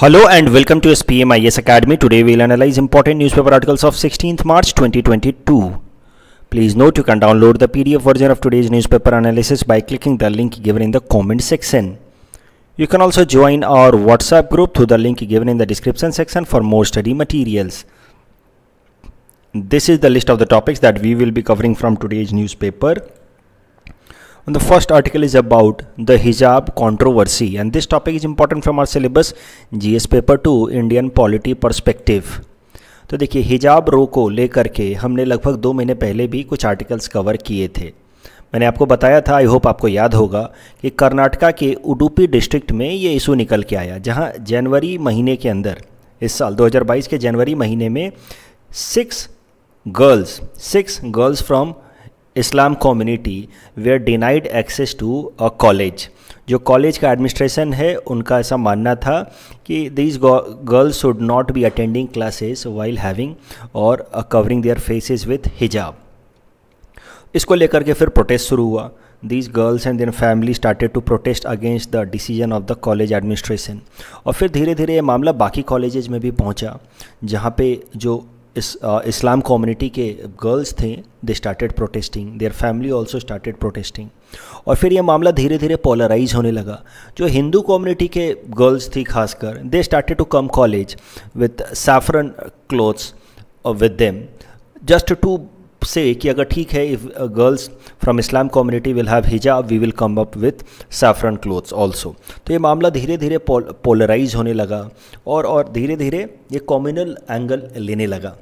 Hello and welcome to SPM IAS Academy. Today we will analyze important newspaper articles of 16th March 2022. Please note you can download the PDF version of today's newspaper analysis by clicking the link given in the comment section. You can also join our WhatsApp group through the link given in the description section for more study materials. This is the list of the topics that we will be covering from today's newspaper. And the first article is about the hijab controversy, and this topic is important from our syllabus GS paper 2 Indian polity perspective. तो देखिए, हिजाब रो को लेकर के हमने लगभग 2 महीने पहले भी कुछ आर्टिकल्स कवर किए थे। मैंने आपको बताया था, आई होप आपको याद होगा, कि कर्नाटका के उडुपी डिस्ट्रिक्ट में ये इशू निकल के आया, जहां जनवरी महीने के अंदर, इस साल 2022 के जनवरी महीने में 6 girls from Islam community were denied access to a college. जो कॉलेज का एडमिनिस्ट्रेशन है उनका ऐसा मानना था कि these girls should not be attending classes while having और covering their faces with hijab. इसको लेकर के फिर प्रोटेस्ट शुरू हुआ। These girls and their family started to protest against the decision of the college administration. और फिर धीरे धीरे ये मामला बाकी कॉलेजेज में भी पहुँचा, जहाँ पे जो इस्लाम कम्युनिटी के गर्ल्स थे, they started protesting, their family also started protesting. और फिर यह मामला धीरे धीरे पोलराइज होने लगा। जो हिंदू कम्युनिटी के गर्ल्स थी खासकर, they started to come college with saffron clothes with them, just to say कि अगर ठीक है, if girls from Islam community will have hijab, we will come up with saffron clothes also. तो ये मामला धीरे धीरे पोलराइज होने लगा और धीरे धीरे ये कॉम्युनल एंगल लेने लगा।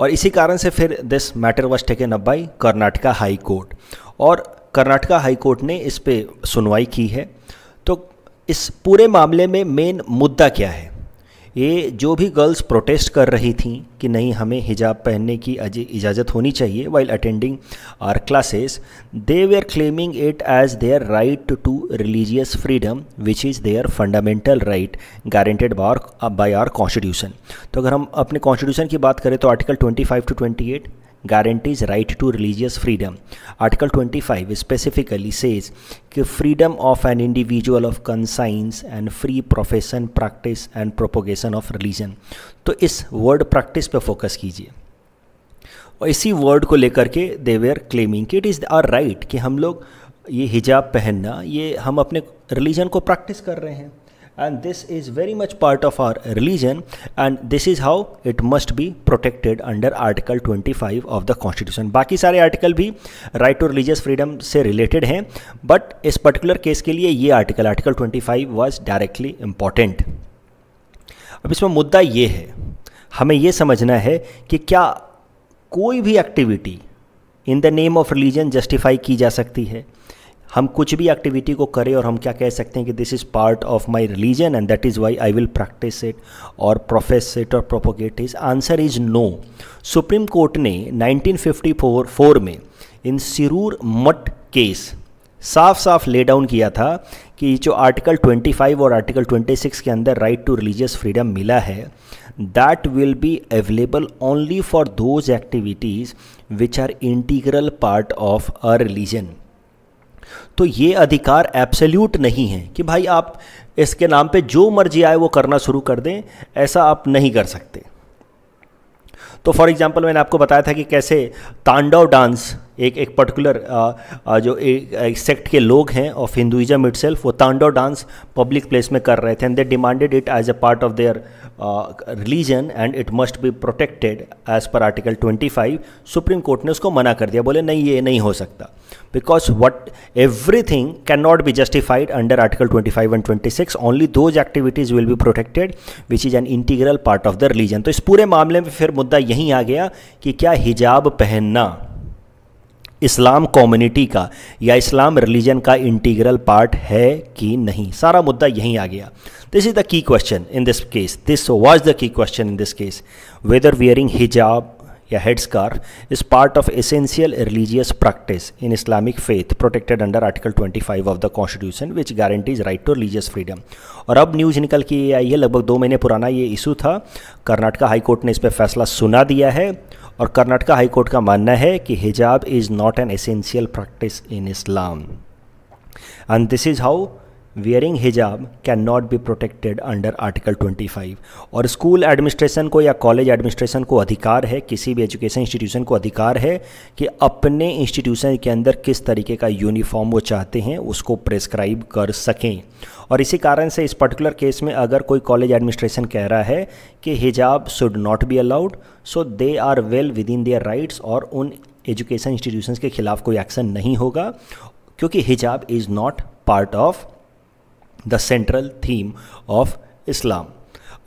और इसी कारण से फिर this matter was taken up by Karnataka high court, और कर्नाटका हाई कोर्ट ने इस पे सुनवाई की है। तो इस पूरे मामले में मेन मुद्दा क्या है? ये जो भी गर्ल्स प्रोटेस्ट कर रही थी कि नहीं, हमें हिजाब पहनने की इजाज़त होनी चाहिए while attending our classes, they were claiming it as their right to religious freedom which is their fundamental right guaranteed by our constitution. तो अगर हम अपने कॉन्स्टिट्यूशन की बात करें तो article 25 to 28 guarantees right to religious freedom. Article 25 specifically says कि freedom of an individual of conscience and free profession, practice and propagation of religion. तो इस word practice पर focus कीजिए, और इसी word को लेकर के they were claiming कि it is our right कि हम लोग ये हिजाब पहनना, ये हम अपने religion को practice कर रहे हैं, and this is very much part of our religion and this is how it must be protected under Article 25 of the Constitution. बाकी सारे आर्टिकल भी right to religious freedom से related हैं, but इस particular case के लिए ये article 25 was directly important. अब इसमें मुद्दा ये है, हमें ये समझना है कि क्या कोई भी activity in the name of religion justify की जा सकती है? हम कुछ भी एक्टिविटी को करें और हम क्या कह सकते हैं कि this is part of my religion and that is why I will practice it और प्रोफेस इट और propagate it? Answer is no. Supreme court ने 1954 में इन सिरूर मठ केस साफ साफ ले डाउन किया था कि जो आर्टिकल 25 और आर्टिकल 26 के अंदर राइट टू रिलीजियस फ्रीडम मिला है, that will be available only for those activities which are integral part of a religion. तो ये अधिकार एब्सोल्यूट नहीं है कि भाई आप इसके नाम पे जो मर्जी आए वो करना शुरू कर दें, ऐसा आप नहीं कर सकते। तो फॉर एग्जांपल मैंने आपको बताया था कि कैसे तांडव डांस, एक पर्टिकुलर जो एक सेक्ट के लोग हैं ऑफ हिंदुइज्म इटसेल्फ, वो तांडव डांस पब्लिक प्लेस में कर रहे थे and they demanded it as a part of their religion and it must be protected as per article 25। Supreme court ने उसको मना कर दिया, बोले नहीं, ये नहीं हो सकता, because what everything can not be justified under article 25 and 26, only those activities will be protected which is an integral part of the religion. तो इस पूरे मामले में फिर मुद्दा यहीं आ गया कि क्या हिजाब पहनना इस्लाम कम्युनिटी का या इस्लाम रिलीजन का इंटीग्रल पार्ट है कि नहीं? सारा मुद्दा यहीं आ गया। This is the key question in this case, this was the key question in this case, whether wearing hijab या head scarf is part of essential religious practice in Islamic faith protected under article 25 of the constitution which guarantees right to religious freedom. और अब news निकल के ये आई है, लगभग 2 महीने पुराना ये इशू था, कर्नाटका हाई कोर्ट ने इस पर फैसला सुना दिया है, और कर्नाटका हाई कोर्ट का मानना है कि hijab is not an essential practice in Islam and this is how wearing hijab cannot be protected under Article 25। और स्कूल एडमिनिस्ट्रेशन को या कॉलेज एडमिनिस्ट्रेशन को अधिकार है, किसी भी एजुकेशन इंस्टीट्यूशन को अधिकार है कि अपने इंस्टीट्यूशन के अंदर किस तरीके का यूनिफॉर्म वो चाहते हैं उसको प्रेस्क्राइब कर सकें। और इसी कारण से इस पर्टिकुलर केस में अगर कोई कॉलेज एडमिनिस्ट्रेशन कह रहा है कि हिजाब should not be allowed, so they are well within their rights और उन एजुकेशन इंस्टीट्यूशंस के खिलाफ कोई एक्शन नहीं होगा क्योंकि हिजाब is not part of the central theme of Islam.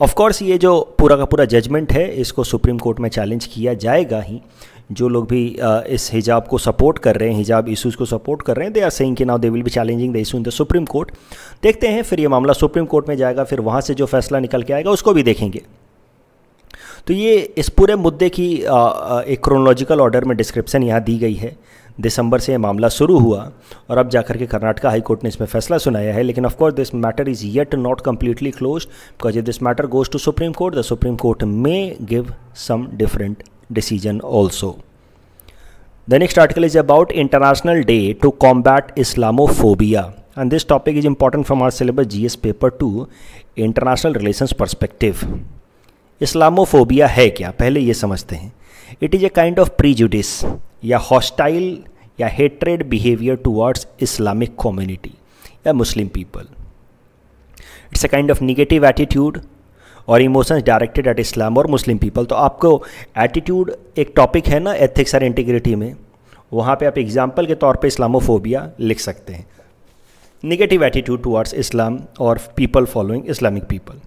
Of course ये जो पूरा का पूरा जजमेंट है इसको सुप्रीम कोर्ट में चैलेंज किया जाएगा ही। जो लोग भी इस हिजाब को सपोर्ट कर रहे हैं, हिजाब इश्यूज़ को सपोर्ट कर रहे हैं, दे आर सेइंग कि now they will be challenging the issue in the supreme court. देखते हैं फिर ये मामला सुप्रीम कोर्ट में जाएगा, फिर वहाँ से जो फैसला निकल के आएगा उसको भी देखेंगे। तो ये इस पूरे मुद्दे की एक क्रोनोलॉजिकल ऑर्डर में डिस्क्रिप्शन यहाँ दी गई है। दिसंबर से ये मामला शुरू हुआ और अब जाकर के कर्नाटका हाई कोर्ट ने इसमें फैसला सुनाया है। लेकिन of course this matter is yet not completely closed because if this matter goes to supreme court the supreme court may give some different decision also। The next article is about International Day to Combat Islamophobia and this topic is important from our syllabus GS paper 2 International Relations Perspective। Islamophobia है क्या, पहले ये समझते हैं। It is a kind of prejudice या hostile या hatred behavior towards Islamic community या Muslim people। It's a kind of negative attitude और इमोशंस डायरेक्टेड एट इस्लाम और मुस्लिम पीपल। तो आपको एटीट्यूड एक टॉपिक है ना एथिक्स और इंटीग्रिटी में, वहाँ पे आप एग्जाम्पल के तौर पे इस्लामोफोबिया लिख सकते हैं, नेगेटिव एटीट्यूड टुवर्ड्स इस्लाम और पीपल फॉलोइंग इस्लामिक पीपल।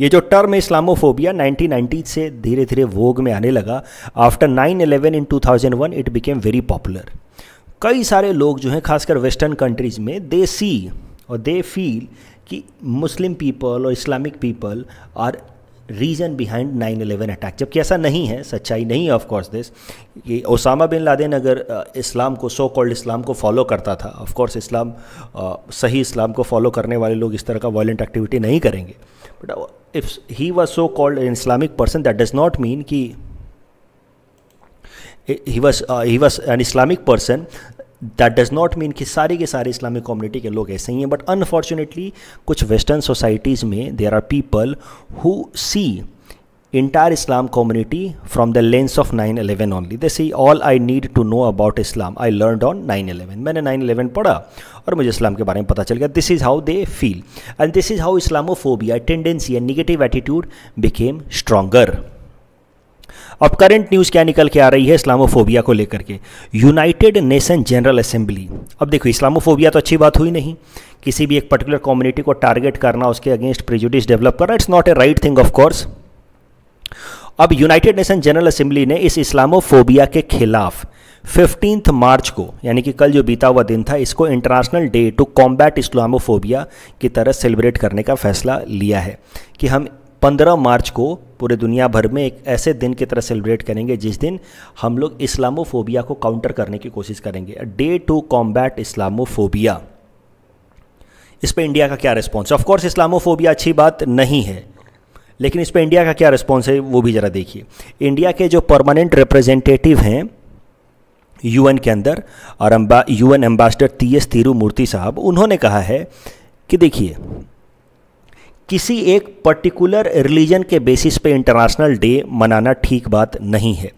ये जो टर्म है इस्लामोफोबिया 1990 से धीरे धीरे वोग में आने लगा। After 9/11 in 2001 it became very popular. कई सारे लोग जो हैं खासकर वेस्टर्न कंट्रीज़ में दे सी और दे फील कि मुस्लिम पीपल और Islamic people are reason behind 9/11 attack, जबकि ऐसा नहीं है, सच्चाई नहीं है। ऑफ कोर्स दिस कि ओसामा बिन लादेन अगर इस्लाम को सो कॉल्ड इस्लाम को फॉलो करता था, ऑफ कोर्स इस्लाम सही इस्लाम को फॉलो करने वाले लोग इस तरह का वायलेंट एक्टिविटी नहीं करेंगे। But if he was so called Islamic person that does not mean कि he was an Islamic person. That does not mean कि सारे के सारे इस्लामिक कम्युनिटी के लोग ऐसे ही हैं। बट अनफॉर्चुनेटली कुछ वेस्टर्न सोसाइटीज़ में there are people who see entire Islam community from the lens of 9/11 only. They see all I need to know about Islam I learned on 9/11। मैंने 9/11 पढ़ा और मुझे इस्लाम के बारे में पता चल गया। This is how they feel and this is how Islamophobia tendency and negative attitude became stronger. अब करंट न्यूज़ क्या निकल के आ रही है इस्लामोफोबिया को लेकर के। United Nation General Assembly. अब देखो इस्लामोफोबिया तो अच्छी बात हुई नहीं, किसी भी एक पर्टिकुलर कम्युनिटी को टारगेट करना, उसके अगेंस्ट प्रिजुडिस डेवलप करना, it's not a right thing of course. अब यूनाइटेड नेशन जनरल असेंबली ने इस इस्लामोफोबिया के खिलाफ 15 मार्च को, यानी कि कल जो बीता हुआ दिन था, इसको international day to combat Islamophobia की तरह सेलिब्रेट करने का फैसला लिया है कि हम 15 मार्च को पूरे दुनिया भर में एक ऐसे दिन की तरह सेलिब्रेट करेंगे जिस दिन हम लोग इस्लामोफोबिया को काउंटर करने की कोशिश करेंगे। Day to combat Islamophobia. इस पे इंडिया का क्या रिस्पॉन्स है? ऑफकोर्स इस्लामोफोबिया अच्छी बात नहीं है, लेकिन इस पे इंडिया का क्या रिस्पॉन्स है वो भी ज़रा देखिए। इंडिया के जो परमानेंट रिप्रेजेंटेटिव हैं UN के अंदर और UN एम्बेसडर TS तिरुमूर्ति साहब, उन्होंने कहा है कि देखिए किसी एक पर्टिकुलर रिलीजन के बेसिस पे इंटरनेशनल डे मनाना ठीक बात नहीं है।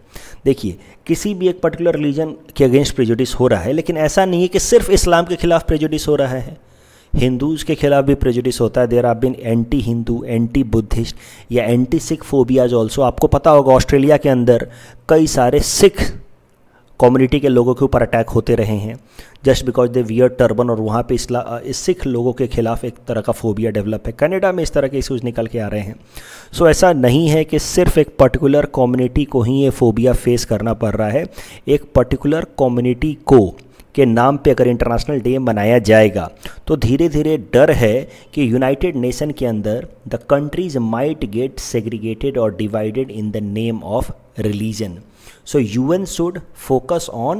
देखिए किसी भी एक पर्टिकुलर रिलीजन के अगेंस्ट प्रेजुडिस हो रहा है, लेकिन ऐसा नहीं है कि सिर्फ इस्लाम के खिलाफ प्रेजुडिस हो रहा है, हिंदूज़ के खिलाफ भी प्रेजुडिस होता है। There have been anti Hindu, anti Buddhist या एंटी सिख फोबियाज ऑल्सो। आपको पता होगा ऑस्ट्रेलिया के अंदर कई सारे सिख कम्युनिटी के लोगों के ऊपर अटैक होते रहे हैं just because they wear turban, और वहाँ पे सिख लोगों के खिलाफ एक तरह का फोबिया डेवलप है। कनाडा में इस तरह के इश्यूज़ निकल के आ रहे हैं। सो ऐसा नहीं है कि सिर्फ एक पर्टिकुलर कम्युनिटी को ही ये फोबिया फेस करना पड़ रहा है। एक पर्टिकुलर कम्युनिटी को के नाम पे अगर इंटरनेशनल डे मनाया जाएगा तो धीरे धीरे डर है कि यूनाइटेड नेशन के अंदर the countries might get segregated और divided in the name of religion. So UN should focus on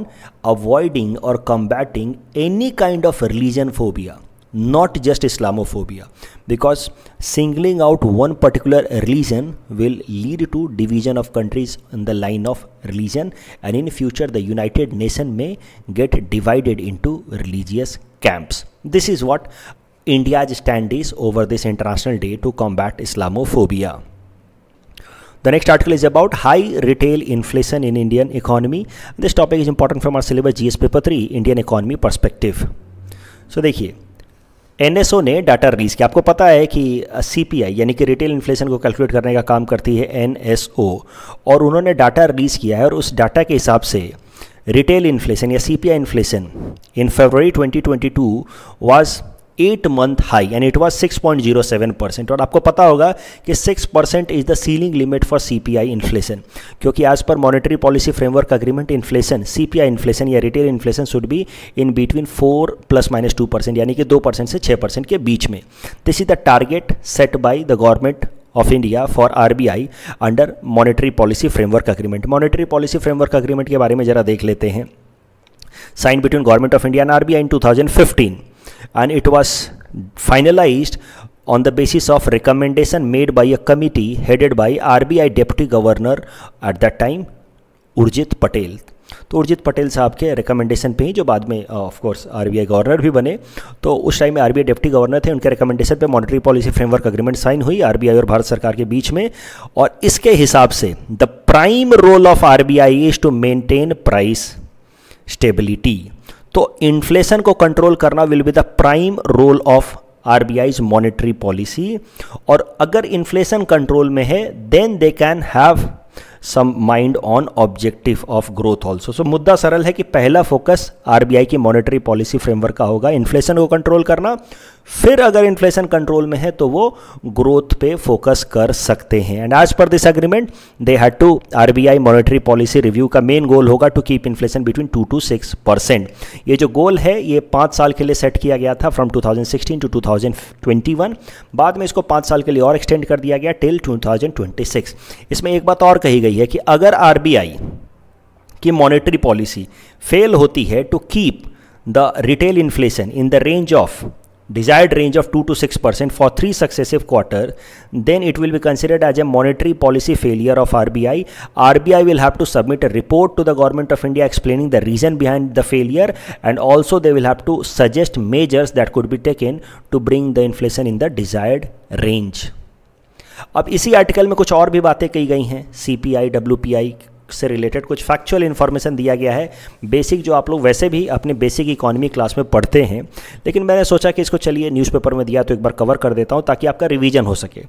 avoiding or combating any kind of religion phobia not just Islamophobia, because singling out one particular religion will lead to division of countries in the line of religion, and in future the United Nations may get divided into religious camps. This is what India's stand is over this International Day to combat Islamophobia. The next article is about high retail inflation in Indian economy. This topic is important from our syllabus GS paper 3 Indian economy perspective. So देखिए NSO ने data release किया। आपको पता है कि CPI यानी कि retail inflation को कैलकुलेट करने का काम करती है NSO, और उन्होंने डाटा रिलीज़ किया है और उस डाटा के हिसाब से रिटेल इन्फ्लेशन या CPI inflation in February 2022 was 8-month high and it was 6.07%. और आपको पता होगा कि 6% is the ceiling limit for CPI inflation, क्योंकि as per monetary policy framework agreement inflation CPI inflation या retail inflation should be in between 4 ± 2%, यानी कि 2% से 6% के बीच में. This is the target set by the government of India for RBI under monetary policy framework agreement. Monetary policy framework agreement के बारे में ज़रा देख लेते हैं. Sign between government of India and RBI in 2015. And it was finalized on the basis of recommendation made by a committee headed by RBI Deputy Governor at that time, Urjit Patel. तो उर्जित पटेल साहब के recommendation पे ही, जो बाद में of course RBI governor भी बने, तो उस टाइम में RBI डिप्टी गवर्नर थे, उनके रिकमेंडेशन पे monetary policy framework agreement sign हुई RBI और भारत सरकार के बीच में. और इसके हिसाब से the prime role of RBI is to maintain price stability. तो इन्फ्लेशन को कंट्रोल करना will be the prime role of RBI's monetary policy, और अगर इन्फ्लेशन कंट्रोल में है then they can have some mind on objective of growth also. So मुद्दा सरल है कि पहला फोकस RBI की मॉनेटरी पॉलिसी फ्रेमवर्क का होगा इन्फ्लेशन को कंट्रोल करना, फिर अगर इन्फ्लेशन कंट्रोल में है तो वो ग्रोथ पे फोकस कर सकते हैं. And as per this agreement they had to RBI monetary policy review का मेन गोल होगा to keep inflation between 2 to 6%. ये जो गोल है ये 5 साल के लिए सेट किया गया था फ्रॉम 2016 टू 2021. बाद में इसको 5 साल के लिए और एक्सटेंड कर दिया गया टिल 2026. इसमें एक बात और कही गई है कि अगर RBI की मॉनेटरी पॉलिसी फेल होती है to keep the retail inflation in the range of desired range of 2 to 6% for 3 successive quarter, then it will be considered as a monetary policy failure of RBI. RBI will have to submit a report to the Government of India explaining the reason behind the failure, and also they will have to suggest measures that could be taken to bring the inflation in the desired range. अब इसी article में कुछ और भी बातें कही गई हैं CPI, WPI से रिलेटेड कुछ फैक्चुअल इन्फॉर्मेशन दिया गया है. बेसिक जो आप लोग वैसे भी अपने बेसिक इकोनॉमी क्लास में पढ़ते हैं, लेकिन मैंने सोचा कि इसको चलिए न्यूज़पेपर में दिया तो एक बार कवर कर देता हूं ताकि आपका रिवीजन हो सके.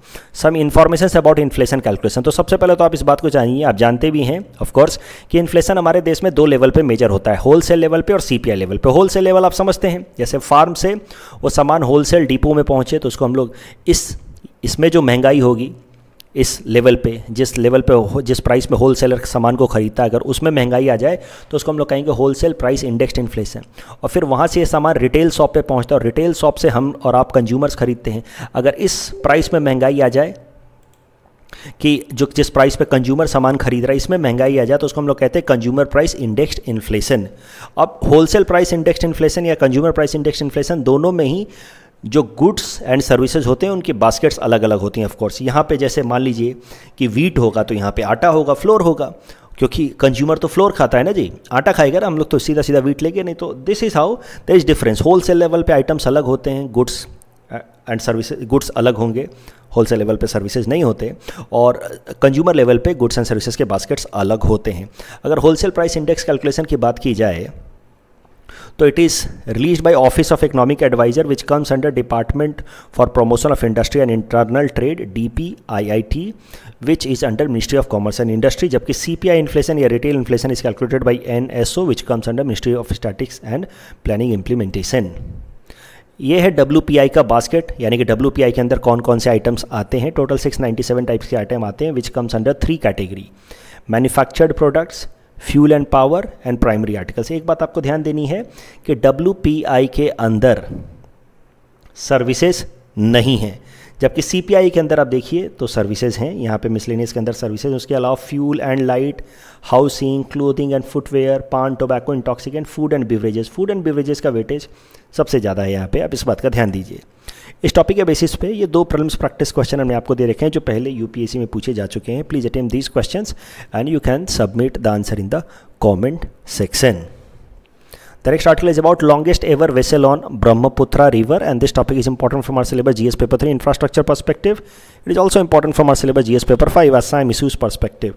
Some information about inflation calculation. तो सबसे पहले तो आप इस बात को जानिए, आप जानते भी हैं ऑफकोर्स कि इन्फ्लेशन हमारे देश में 2 लेवल पर मेजर होता है, होलसेल लेवल पर और CPI लेवल पर. होलसेल लेवल आप समझते हैं जैसे फार्म से वो सामान होलसेल डिपो में पहुँचे तो उसको हम लोग इसमें जो महंगाई होगी इस लेवल पे, जिस लेवल पे हो, जिस प्राइस में होल सेलर सामान को ख़रीदता है, अगर उसमें महंगाई आ जाए तो उसको हम लोग कहेंगे होलसेल प्राइस इंडेक्स्ड इन्फ्लेशन. और फिर वहाँ से ये सामान रिटेल शॉप पे पहुँचता है और रिटेल शॉप से हम और आप कंज्यूमर्स खरीदते हैं. अगर इस प्राइस में महंगाई आ जाए कि जो जिस प्राइस पे कंज्यूमर सामान खरीद रहा है इसमें महंगाई आ जाए तो उसको हम लोग कहते हैं कंज्यूमर प्राइस इंडेक्स्ड इन्फ्लेशन. अब होलसेल प्राइस इंडेक्स्ड इन्फ्लेशन या कंज्यूमर प्राइस इंडेक्स्ड इन्फ्लेशन दोनों में ही जो गुड्स एंड सर्विसेज होते हैं उनकी बास्केट्स अलग अलग होती हैं ऑफकोर्स. यहाँ पे जैसे मान लीजिए कि वीट होगा तो यहाँ पे आटा होगा, फ्लोर होगा, क्योंकि कंज्यूमर तो फ्लोर खाता है ना जी, आटा खाएगा ना, हम लोग तो सीधा सीधा वीट लेंगे नहीं. तो this is how there is difference. Wholesale level पे आइटम्स अलग होते हैं, गुड्स एंड सर्विसेज, गुड्स अलग होंगे, होलसेल लेवल पे सर्विसेज नहीं होते, और कंज्यूमर लेवल पे गुड्स एंड सर्विसेज के बास्केट्स अलग होते हैं. अगर होलसेल प्राइस इंडेक्स कैलकुलेशन की बात की जाए तो it is release by office of economic adviser which comes under department for promotion of industry and internal trade DPIIT which is under ministry of commerce and industry. जबकि CPI inflation या retail inflation is calculated by NSO which comes under ministry of statistics and planning implementation. ये है WPI का basket, यानी कि WPI के अंदर कौन कौन से आइटम्स आते हैं. टोटल 697 टाइप्स के आइटम आते हैं which comes under 3 category, manufactured products, fuel and power and primary articles. एक बात आपको ध्यान देनी है कि WPI के अंदर सर्विसेज नहीं हैं, जबकि CPI के अंदर आप देखिए तो सर्विसेज हैं. यहाँ पे मिसलेनियस के अंदर सर्विसेज, उसके अलावा fuel and light, housing, clothing and footwear, paan, tobacco, intoxicant, food and beverages. Food and beverages का वेटेज सबसे ज़्यादा है यहाँ पे, आप इस बात का ध्यान दीजिए। इस टॉपिक के बेसिस पे ये दो प्रीलिम्स प्रैक्टिस क्वेश्चन हमने आपको दे रखे हैं जो पहले यूपीएससी में पूछे जा चुके हैं। Please attempt these questions and you can submit the answer in the comment section. The next article is about longest ever vessel on Brahmaputra river, and this topic is important from our syllabus GS paper 3 infrastructure perspective. It is also important from our syllabus GS paper 5 Assam issues perspective.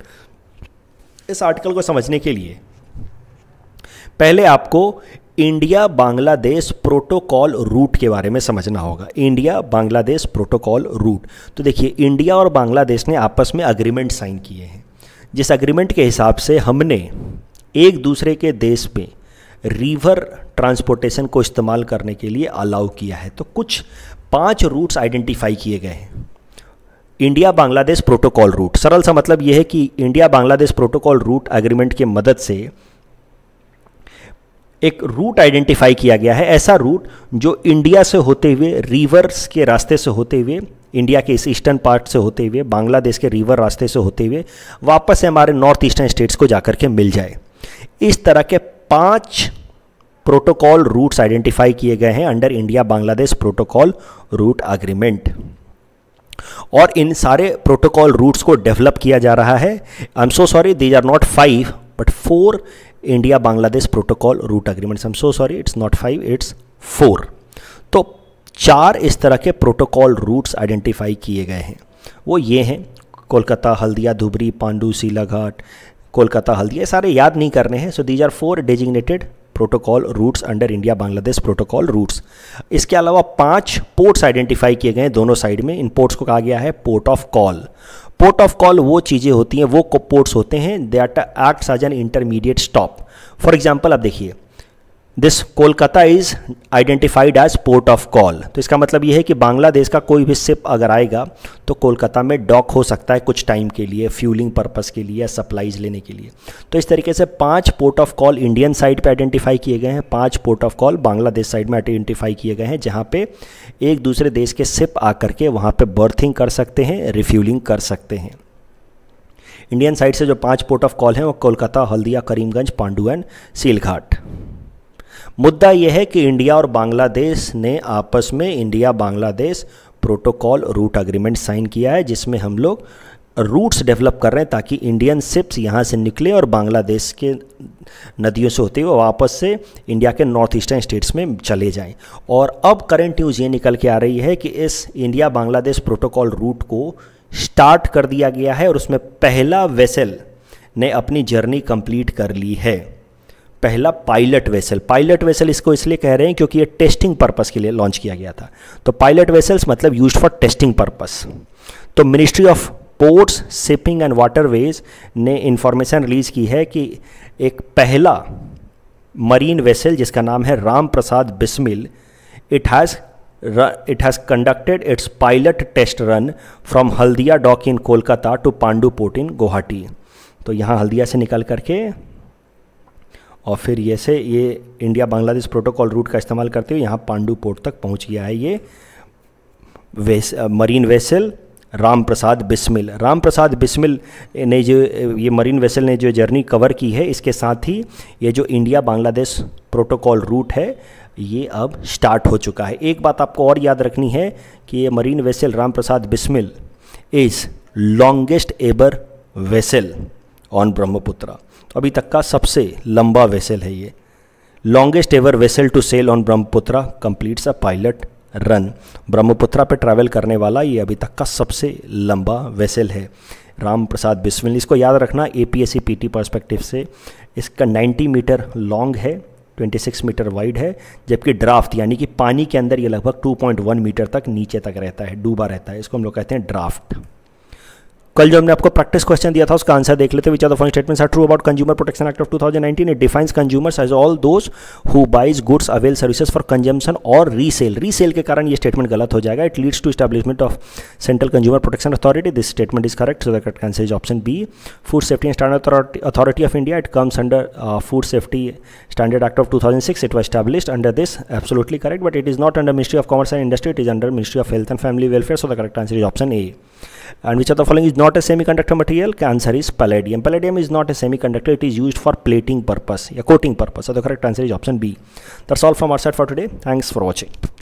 इस article को समझने के लिए पहले आपको India Bangladesh protocol root के बारे में समझना होगा। इंडिया बांग्लादेश प्रोटोकॉल रूट, तो देखिए इंडिया और बांग्लादेश ने आपस में अग्रीमेंट साइन किए हैं, जिस अग्रीमेंट के हिसाब से हमने एक दूसरे के देश पे रिवर ट्रांसपोर्टेशन को इस्तेमाल करने के लिए अलाउ किया है। तो कुछ 5 रूट्स आइडेंटिफाई किए गए हैं इंडिया बांग्लादेश प्रोटोकॉल रूट। सरल सा मतलब यह है कि India Bangladesh protocol route agreement की मदद से एक रूट आइडेंटिफाई किया गया है, ऐसा रूट जो इंडिया से होते हुए रिवर्स के रास्ते से होते हुए, इंडिया के इस ईस्टर्न पार्ट से होते हुए, बांग्लादेश के रिवर रास्ते से होते हुए वापस हमारे नॉर्थ ईस्टर्न स्टेट्स को जाकर के मिल जाए। इस तरह के 5 प्रोटोकॉल रूट्स आइडेंटिफाई किए गए हैं under India Bangladesh protocol route agreement, और इन सारे प्रोटोकॉल रूट्स को डेवलप किया जा रहा है। I am so sorry, these are not 5 but 4 India Bangladesh protocol route agreements. I am so sorry, it's not 5 it's 4। तो 4 इस तरह के प्रोटोकॉल रूट्स आइडेंटिफाई किए गए हैं, वो ये हैं कोलकाता हल्दिया धुबरी पांडू सिलाघाट। कोलकाता हल्दिया सारे याद नहीं करने हैं। So these are 4 designated protocol routes under India Bangladesh protocol routes. इसके अलावा 5 पोर्ट्स आइडेंटिफाई किए गए हैं दोनों साइड में। इन पोर्ट्स को कहा गया है port of call. Port of call वो चीज़ें होती हैं, वो पोर्ट्स होते हैं that acts as an intermediate stop. For example आप देखिए this Kolkata is identified as port of call, तो इसका मतलब यह है कि बांग्लादेश का कोई भी शिप अगर आएगा तो कोलकाता में डॉक हो सकता है कुछ टाइम के लिए, फ्यूलिंग पर्पस के लिए, सप्लाईज लेने के लिए। तो इस तरीके से 5 port of call Indian side पे आइडेंटिफाई किए गए हैं, 5 port of call Bangladesh side में आइडेंटिफाई किए गए हैं जहाँ पे एक दूसरे देश के शिप आकर के वहाँ पर बर्थिंग कर सकते हैं, रिफ्यूलिंग कर सकते हैं। इंडियन साइड से जो 5 पोर्ट ऑफ कॉल हैं वो कोलकाता हल्दिया करीमगंज पांडू एंड सिलघाट। मुद्दा यह है कि इंडिया और बांग्लादेश ने आपस में India Bangladesh protocol route agreement sign किया है, जिसमें हम लोग रूट्स डेवलप कर रहे हैं ताकि इंडियन शिप्स यहां से निकले और बांग्लादेश के नदियों से होते हुए वापस से इंडिया के नॉर्थ ईस्टर्न स्टेट्स में चले जाएं। और अब करंट न्यूज़ ये निकल के आ रही है कि इस इंडिया बांग्लादेश प्रोटोकॉल रूट को स्टार्ट कर दिया गया है और उसमें पहला वेसल ने अपनी जर्नी कंप्लीट कर ली है, पहला पायलट वेसल। पायलट वेसल इसको इसलिए कह रहे हैं क्योंकि ये टेस्टिंग पर्पस के लिए लॉन्च किया गया था। तो पायलट वेसल्स मतलब यूज्ड फॉर टेस्टिंग पर्पस। तो ministry of ports shipping and waterways ने इंफॉर्मेशन रिलीज की है कि एक पहला मरीन वेसल जिसका नाम है Ram Prasad Bismil, it has conducted its pilot test run from Haldia dock in Kolkata to Pandu port in Guwahati. तो यहाँ हल्दिया से निकल करके और फिर जैसे ये इंडिया बांग्लादेश प्रोटोकॉल रूट का इस्तेमाल करते हुए यहाँ पांडू पोर्ट तक पहुँच गया है ये मरीन वेसल राम प्रसाद बिस्मिल। राम प्रसाद बिस्मिल ने जो ये मरीन वेसल ने जो जर्नी कवर की है, इसके साथ ही ये जो इंडिया बांग्लादेश प्रोटोकॉल रूट है ये अब स्टार्ट हो चुका है। एक बात आपको और याद रखनी है कि ये marine vessel Ram Prasad Bismil is longest ever vessel on Brahmaputra. तो अभी तक का सबसे लंबा वेसल है ये, longest ever vessel to sail on Brahmaputra completes a pilot run. Brahmaputra पे ट्रैवल करने वाला ये अभी तक का सबसे लंबा वेसल है राम प्रसाद बिस्मिल। इसको याद रखना एपीएससी पीटी पर्सपेक्टिव से। इसका 90 मीटर लॉन्ग है, 26 मीटर वाइड है, जबकि ड्राफ्ट यानी कि पानी के अंदर ये लगभग 2.1 मीटर तक नीचे तक रहता है, डूबा रहता है, इसको हम लोग कहते हैं ड्राफ्ट। कल जो हमने आपको प्रैक्टिस क्वेश्चन दिया था उसका आंसर देख लेते हैं। Which are the following statements are true about consumer protection act of 2019। It defines consumers as all those who buys goods avail services for consumption और रीसेल। रीसेल के कारण ये स्टेटमेंट गलत हो जाएगा। It leads to establishment of central consumer protection authority. This statement is correct, so the correct answer is option B food safety standard authority of India. It comes under food safety standard act of 2006। It was established under this, absolutely correct, but it is not under ministry of commerce and industry, it is under ministry of health and family welfare, so the correct answer is option A. And which of the following is not a semiconductor material? The answer is palladium. Palladium is not a semiconductor. It is used for plating purpose, yeah, coating purpose. So the correct answer is option B. That's all from our side for today. Thanks for watching.